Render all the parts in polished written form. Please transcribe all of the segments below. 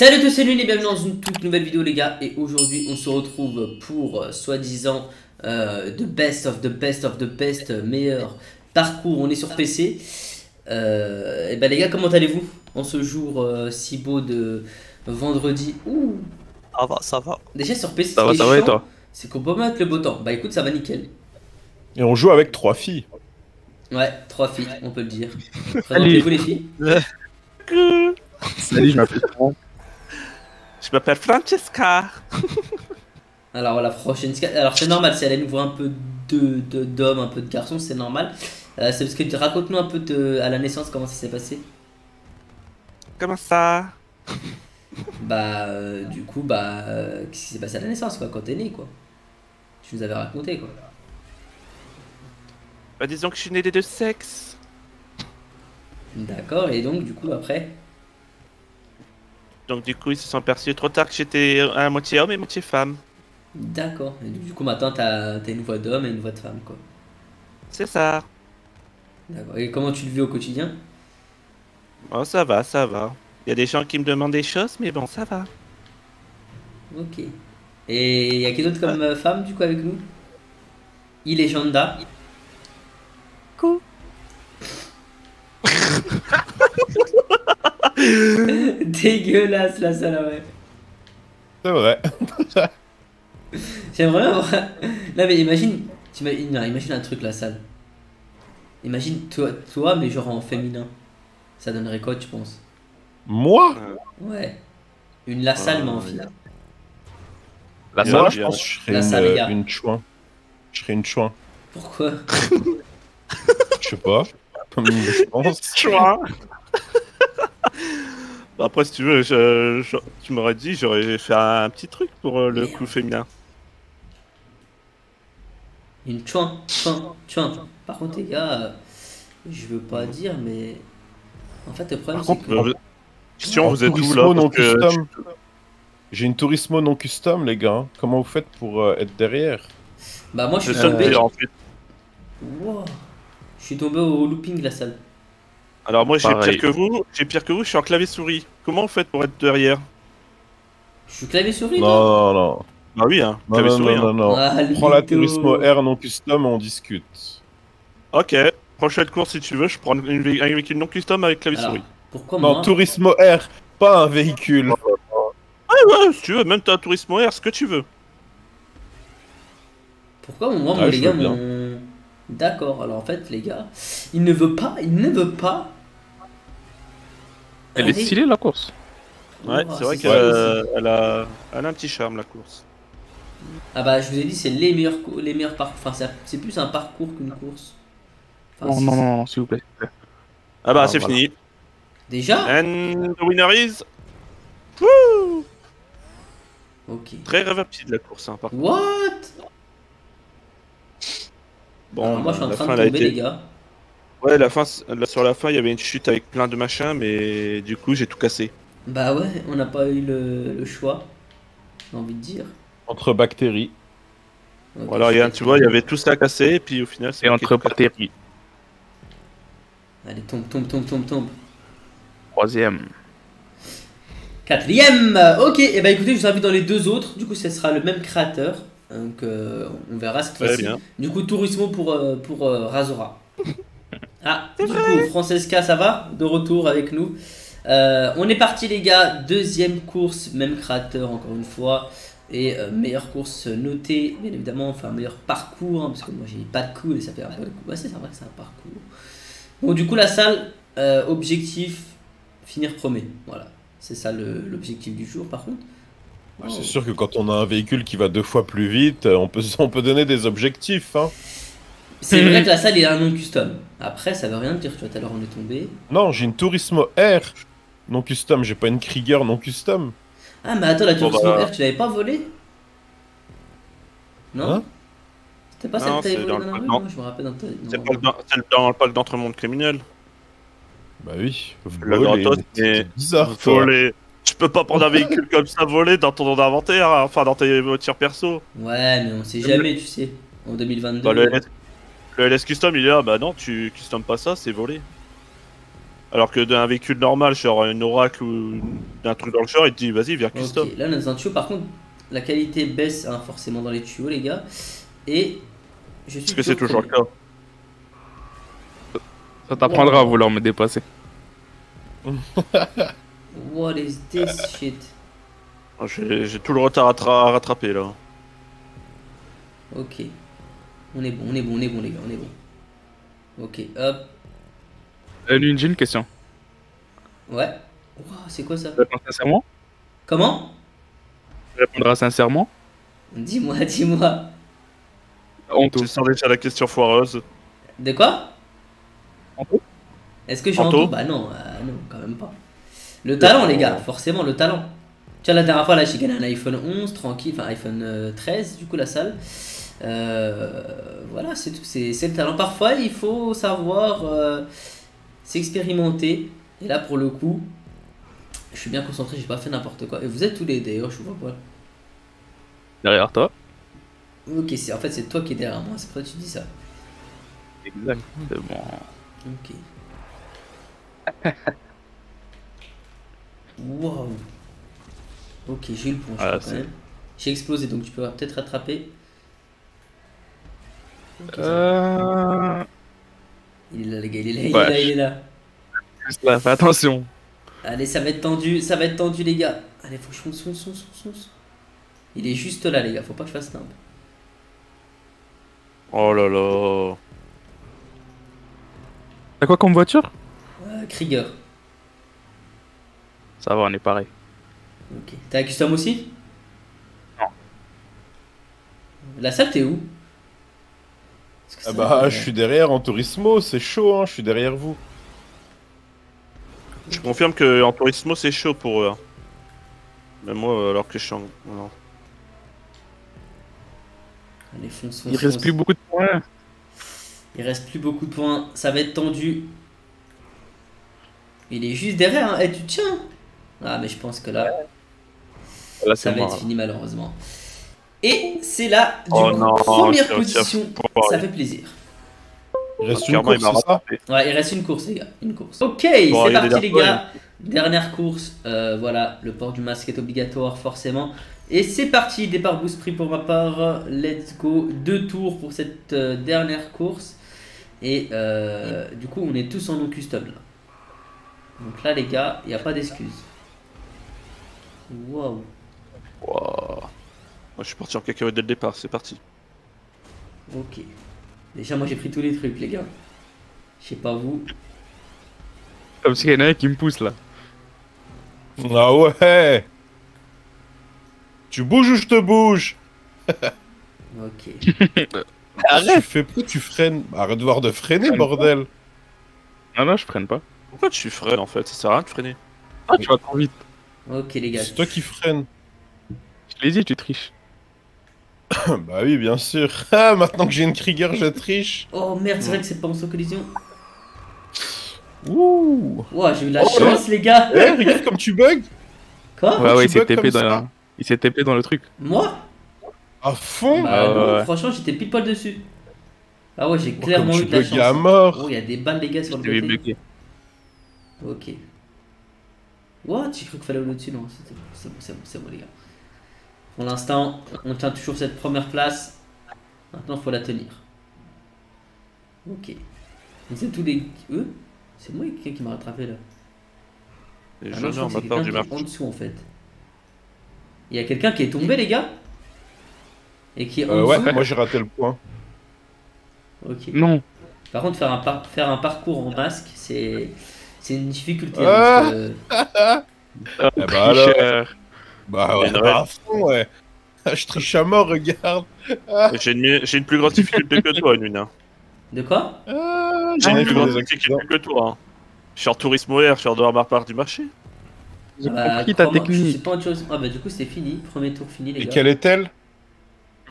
Salut à tous, c'est Unwin et bienvenue dans une toute nouvelle vidéo les gars. Et aujourd'hui on se retrouve pour soi-disant the best of the best of the best, meilleur parcours. On est sur PC. Et ben les gars, comment allez-vous en ce jour si beau de vendredi? Ouh, ça va, ça va. Déjà sur PC, ça va, ça va, et toi? C'est qu'on peut mettre le beau temps. Bah écoute, ça va nickel. Et on joue avec 3 filles. Ouais, 3 filles, on peut le dire. Présentez-vous les filles. Salut, je m'appelle Franck. Je m'appelle Francesca. Alors voilà, Francesca. Alors c'est normal, si elle nous voit un peu d'hommes, un peu de garçons, c'est normal. C'est parce que raconte-nous un peu à la naissance comment ça s'est passé. Comment ça? Bah du coup, bah qu'est-ce qui s'est passé à la naissance quoi, quand t'es né quoi? Tu nous avais raconté quoi. Bah disons que je suis né des 2 sexes. D'accord, et donc du coup après? Donc du coup ils se sont aperçus trop tard que j'étais à moitié homme et moitié femme. D'accord, et du coup maintenant t'as une voix d'homme et une voix de femme quoi. C'est ça. D'accord, et comment tu le vis au quotidien? Oh ça va, ça va. Il y a des gens qui me demandent des choses mais bon ça va. Ok. Et y a qui d'autre comme femme du coup avec nous? Il est Janda. Coucou. Dégueulasse la salle, ouais. C'est vrai. J'aimerais avoir. Là mais imagine, non, imagine un truc la salle. Imagine toi mais genre en féminin. Ça donnerait quoi tu penses? Moi? Ouais. Une LaSalle mais en fille. LaSalle je pense que je serais une chouin. Je serais une chouin. Pourquoi? Je sais pas. Comme je pense. Chouin. Après, si tu veux, tu m'aurais dit, j'aurais fait un petit truc pour le coup féminin. Une chouin. Par contre, les gars, je veux pas dire, mais en fait, le problème c'est que. Question, vous êtes où là? J'ai une Turismo non custom, les gars. Comment vous faites pour être derrière? Bah, moi je suis tombé. En fait. Wow. Je suis tombé au looping, LaSalle. Alors moi j'ai pire que vous, je suis en clavier souris. Comment vous faites pour être derrière? Je suis clavier souris? Non non non. Bah oui hein, clavier souris. Non, hein. Non, non. Ah, prends la Turismo R non custom, on discute. Ok, prochaine course si tu veux, je prends un véhicule non custom avec clavier souris. Pourquoi moi? Non, Turismo R, pas un véhicule. Ouais, si tu veux, même t'as un Turismo R, ce que tu veux. Pourquoi moi les gars mon... D'accord, alors en fait les gars, il ne veut pas, Elle est stylée la course. Ouais, c'est vrai qu'elle a un petit charme la course. Ah bah je vous ai dit, c'est les meilleurs parcours, enfin c'est plus un parcours qu'une course. Non, non, non, s'il vous plaît. Ah bah c'est fini. Déjà? And the winner is... Wouh! Ok. Très réversible la course, hein, par contre. What? Bon, alors moi je suis en train de tomber les gars. Ouais, la fin, sur la fin il y avait une chute avec plein de machins mais du coup j'ai tout cassé. Bah ouais, on n'a pas eu le choix, j'ai envie de dire. Entre bactéries. Okay, voilà, regarde, tu vois, il y avait tout ça cassé et puis au final c'est entre bactéries. Allez, tombe. 3ème. 4ème. Ok, et bah écoutez, je vous invite dans les 2 autres, du coup ce sera le même créateur. Donc on verra cette fois-ci. Du coup Turismo pour Razora. Ah du coup Francesca ça va? De retour avec nous. On est parti les gars, 2e course, même créateur encore une fois. Et meilleure course notée, bien évidemment, enfin meilleur parcours, hein, parce que moi j'ai pas de cool et ça fait un peu de coup. Ouais, c'est vrai que c'est un parcours. Bon du coup LaSalle, objectif, finir premier. Voilà, c'est ça l'objectif du jour par contre. Oh. C'est sûr que quand on a un véhicule qui va 2 fois plus vite, on peut donner des objectifs. Hein. C'est vrai que LaSalle est un non custom. Après, ça veut rien dire. Tu vois, tout à l'heure on est tombé. Non, j'ai une Turismo R non custom. J'ai pas une Krieger non custom. Ah mais attends, la Turismo R, tu l'avais pas volée? Non. Hein? C'était pas celle que t'avais volée dans la rue? Moi, je me rappelle dans ta... C'est dans le pacte d'entre-monde criminel. Bah oui. Voler, c'est bizarre. Voler. Tu peux pas prendre un véhicule comme ça volé dans ton inventaire, hein, enfin dans tes voitures perso. Ouais, mais on sait jamais, tu sais. En 2022. Bah, le LS Custom, il est là, bah non, tu customes pas ça, c'est volé. Alors que d'un véhicule normal, genre une Oracle ou d'un truc dans le genre, il te dit vas-y, viens custom. Okay. Là, dans un tuyau, par contre, la qualité baisse hein, forcément dans les tuyaux, les gars. Et je suis. Parce que c'est toujours le cas. Ça t'apprendra à vouloir me dépasser. What is this shit? J'ai tout le retard à rattraper là. Ok. On est bon, on est bon, on est bon, les gars, on est bon. Ok, hop. J'ai une question. Ouais. Wow, c'est quoi ça? Tu répondras sincèrement? Comment? Tu répondras sincèrement? Dis-moi, dis-moi. On te sent déjà la question foireuse. De quoi? Est-ce que je suis en tout? Bah non, non, quand même pas. Le talent, les gars, forcément, le talent. Tu vois, la dernière fois, là, j'ai gagné un iPhone 11, tranquille, enfin, iPhone 13, du coup, LaSalle. Voilà, c'est tout, c'est le talent. Parfois, il faut savoir s'expérimenter. Et là, pour le coup, je suis bien concentré, j'ai pas fait n'importe quoi. Et vous êtes tous les, d'ailleurs, je vous vois pas. Derrière toi? Ok, en fait, c'est toi qui es derrière moi, c'est pourquoi tu dis ça. Exactement. Ok. Waouh. Ok, j'ai eu le point, ah, quand même. J'ai explosé, donc tu peux peut-être rattraper. Okay, il est là, les gars, il est là, ouais. il est là. Fais attention. Allez, ça va être tendu, les gars. Allez, faut que je fonce. Il est juste là, les gars, faut pas que je fasse snipe. Oh là là. T'as quoi comme voiture? Krieger. Ça va, on est pareil. Ok. T'as un custom aussi? Non. LaSalle, t'es où? Ah bah, je suis derrière en Turismo, c'est chaud, hein, je suis derrière vous. Je confirme que en Turismo, c'est chaud pour eux. Hein. Même moi, alors que je suis en. Non. Allez, fonce, fonce. Il reste plus beaucoup de points. Il reste plus beaucoup de points, ça va être tendu. Il est juste derrière, hein. Hey, tu tiens. Ah, mais je pense que là, là ça va être fini malheureusement. Et c'est là, du coup, première position, ça fait plaisir. Il reste une course, c'est ça? Ouais, il reste une course, les gars, une course. Ok, c'est parti, les gars. Dernière course, voilà, le port du masque est obligatoire, forcément. Et c'est parti, départ boost prix pour ma part, let's go, 2 tours pour cette dernière course. Et du coup, on est tous en non custom, là. Donc là, les gars, il n'y a pas d'excuse. Waouh. Waouh. Moi, je suis parti en cacahuète dès le départ, c'est parti. Ok. Déjà, moi j'ai pris tous les trucs, les gars. Je sais pas vous. Comme s'il y en a un qui me pousse là. Ah ouais! Tu bouges ou je te bouge? Ok. Arrête! Tu fais plus, tu freines. Arrête de voir de freiner, bordel! Ah non, je freine pas. Pourquoi tu freines en fait? Ça sert à rien de freiner. Ah, tu vas trop vite. Ok, les gars. C'est toi qui freines. Je l'ai dit, tu triches. Bah oui, bien sûr. Ah, maintenant que j'ai une Krieger, je triche. Oh merde, c'est vrai que c'est pas en sans collision. Ouh. Ouah, j'ai eu de la chance, les gars. Eh, regarde comme tu bugs. Quoi? Ouais, ouais, il s'est TP dans le truc. Moi? À fond? Bah non, ouais. Franchement, j'étais pile poil dessus. Ah ouais, j'ai clairement eu de la chance. À mort. Oh, il y a des balles, les gars, sur le côté. Ok. What? J'ai cru qu'il fallait aller au-dessus, non? C'est bon, c'est bon, c'est bon, les gars. Pour l'instant, on tient toujours cette première place. Maintenant, faut la tenir. Ok. C'est tous les. C'est moi qui m'a rattrapé là. Les gens sont en dessous en fait. Il y a quelqu'un qui est tombé, les gars. Et qui est en dessous. Ouais, moi j'ai raté le point. Ok. Non. Par contre, faire un parcours en masque, c'est une difficulté. Ah bah ouais, à fond, ouais. Je triche à mort, regarde. J'ai une plus grande difficulté que toi, Unwin. De quoi? J'ai une plus grande difficulté que toi. Je suis en Turismo R, je suis en dehors ma part du marché. J'ai compris ta technique. Ah bah du coup c'est fini, premier tour fini, les gars. Et quelle est-elle?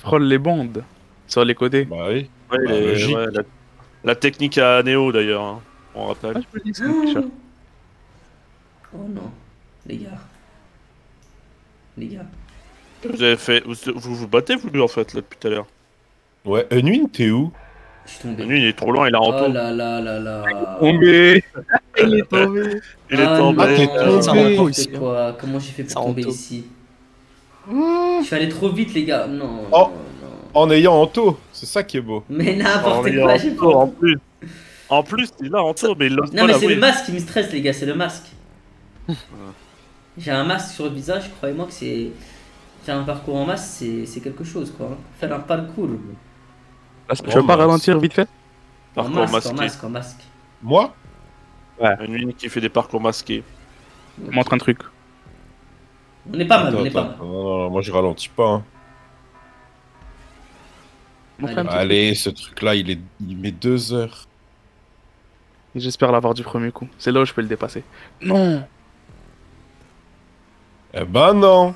Frôle les bandes, sur les côtés. Bah oui. Ouais, la technique à Néo d'ailleurs, on rappelle. Oh non, les gars. Les gars. Vous avez fait. Vous battez, vous, en fait, là, depuis tout à l'heure. Ouais, Unwin, t'es où? Je suis tombé. Unwin, il est trop loin, il a rentré. Oh là là là là. Tombé. Il est tombé. Il est tombé. Ah, comment j'ai fait pour tomber ici? Je suis allé trop vite, les gars. Non. Oh. Non. En ayant en taux, c'est ça qui est beau. Mais n'importe quoi, j'ai pas. En plus, il a en taux, mais il l'a. Non, mais c'est le masque qui me stresse, les gars. C'est le masque. J'ai un masque sur le visage. Croyez-moi que c'est. Faire un parcours en masse, c'est quelque chose, quoi. Faire un parcours. Je veux pas ralentir vite fait. Parcours masqué. Moi? Ouais. Unwin qui fait des parcours masqués. Montre un truc. On est pas mal, on est pas mal. Non, moi je ralentis pas. Allez, ce truc là, il met 2 heures. J'espère l'avoir du premier coup. C'est là où je peux le dépasser. Non. Eh ben non.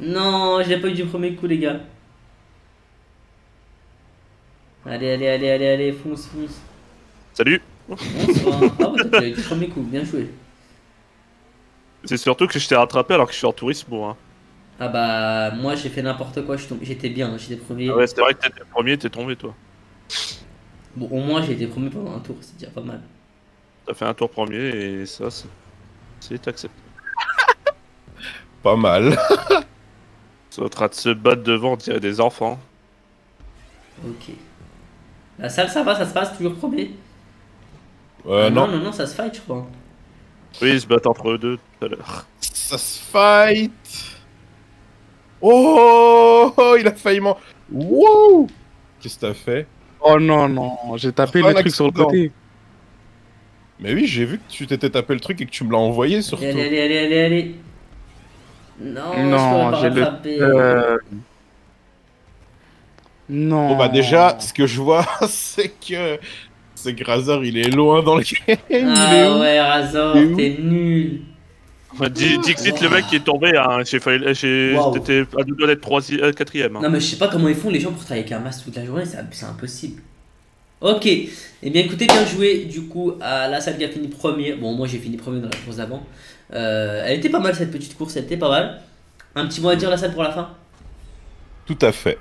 Non, je l'ai pas eu du premier coup, les gars. Allez, allez, allez, allez, allez, fonce, fonce. Salut. Bonsoir. Ah ouais, t'as eu du premier coup, bien joué. C'est surtout que je t'ai rattrapé alors que je suis en Turismo, hein. Ah bah, moi j'ai fait n'importe quoi, j'étais bien, j'étais premier. Ah ouais, c'est vrai que t'étais premier, t'es tombé, toi. Bon, au moins j'ai été premier pendant un tour, c'est déjà pas mal. T'as fait un tour premier et ça, c'est accepté. Pas mal. C'est en train de se battre devant, on dirait des enfants. Ok. La salle, ça va, ça se passe toujours premier. Non. Non, non, non, ça se fight, je crois. Oui, ils se battent entre eux deux tout à l'heure. Ça se fight. Oh, il a failli m'en... Wow. Qu'est-ce que t'as fait? Oh non, non, j'ai tapé le truc sur le côté. Mais oui, j'ai vu que tu t'étais tapé le truc et que tu me l'as envoyé, surtout. Allez, allez, allez, allez, allez. Non, non, j'ai le... Non. Bon bah déjà, ce que je vois, c'est que... C'est que Razor, il est loin dans le game. Ah ouais, Razor, t'es nul. Dixit, le mec qui est tombé, hein, t'étais à deux doigts d'être 4ème. Non mais je sais pas comment ils font les gens pour travailler avec un masque toute la journée, c'est impossible. Ok, et bien écoutez, bien joué du coup à LaSalle qui a fini premier. Bon, moi j'ai fini premier dans la course d'avant. Elle était pas mal cette petite course, elle était pas mal. Un petit mot à dire LaSalle pour la fin? Tout à fait.